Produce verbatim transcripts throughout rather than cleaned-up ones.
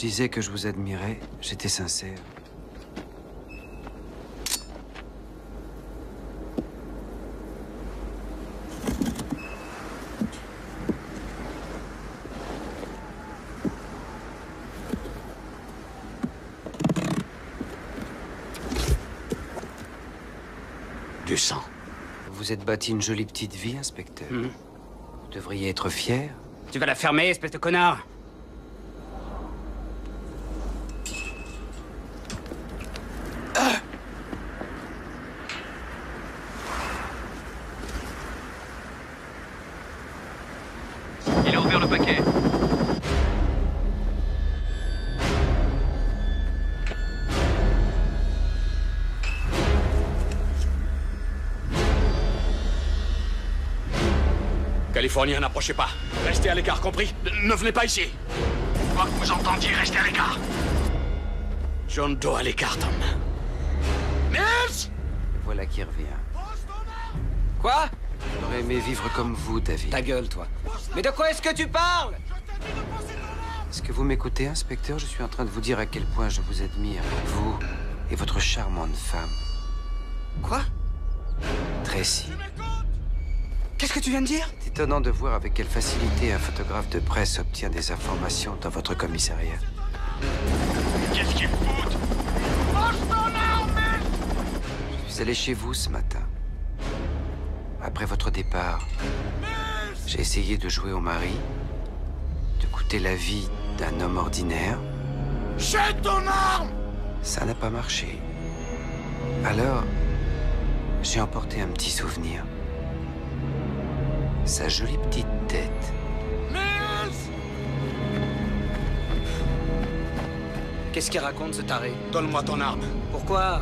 je disais que je vous admirais, j'étais sincère. Du sang. Vous êtes bâti une jolie petite vie, inspecteur. Mmh. Vous devriez être fier. Tu vas la fermer, espèce de connard! Californiens, n'approchez pas. Restez à l'écart, compris? Ne venez pas ici. Quoi que vous entendiez, restez à l'écart. John Doe à l'écart, Tom. Mills! Voilà qui revient. Quoi? J'aurais aimé vivre comme vous, David. Ta gueule, toi. Mais de quoi est-ce que tu parles? Est-ce que vous m'écoutez, inspecteur? Je suis en train de vous dire à quel point je vous admire. Vous et votre charmante femme. Quoi? Tracy. Qu'est-ce que tu viens de dire? C'est étonnant de voir avec quelle facilité un photographe de presse obtient des informations dans votre commissariat. Qu'est-ce qu'il fout? Je suis allé chez vous ce matin. Après votre départ, j'ai essayé de jouer au mari, de coûter la vie d'un homme ordinaire. Jette ton arme! Ça n'a pas marché. Alors, j'ai emporté un petit souvenir. Sa jolie petite tête. Mills! Qu'est-ce qu'il raconte, ce taré? Donne-moi ton arme. Pourquoi?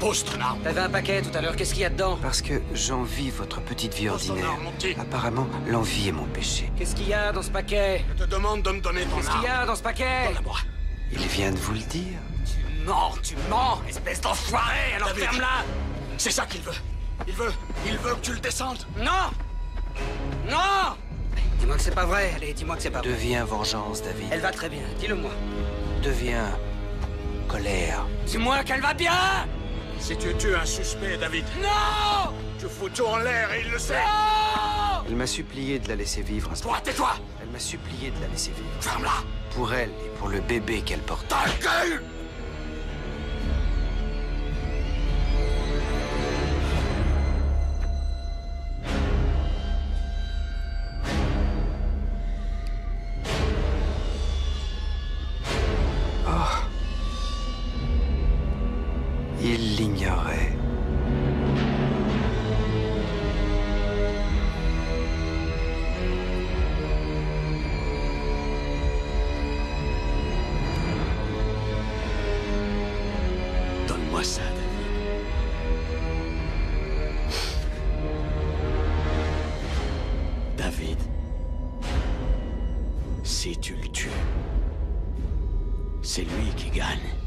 Pose ton arme. T'avais un paquet tout à l'heure, qu'est-ce qu'il y a dedans? Parce que j'envie votre petite vie Pose ordinaire. Ton arme, mon petit. Apparemment, l'envie est mon péché. Qu'est-ce qu'il y a dans ce paquet? Je te demande de me donner ton arme. Qu'est-ce qu'il y a dans ce paquet? Donne-la-moi. Il vient de vous le dire. Tu mens, tu mens, espèce d'enfoiré, alors ferme-la! C'est ça qu'il veut. Il veut... Il veut que tu le descendes. Non! Non! Dis-moi que c'est pas vrai, allez, dis-moi que c'est pas vrai. Deviens vengeance, David. Elle va très bien, dis-le-moi. Deviens... colère. Dis-moi qu'elle va bien! Si tu tues un suspect, David... Non! Tu fous tout en l'air et il le sait. Non! Elle m'a supplié de la laisser vivre, inspecteur. Toi, tais-toi! Elle m'a supplié de la laisser vivre. Ferme-la! Pour elle et pour le bébé qu'elle porte. Ta gueule! Il l'ignorait. Donne-moi ça, David. David, si tu le tues, c'est lui qui gagne.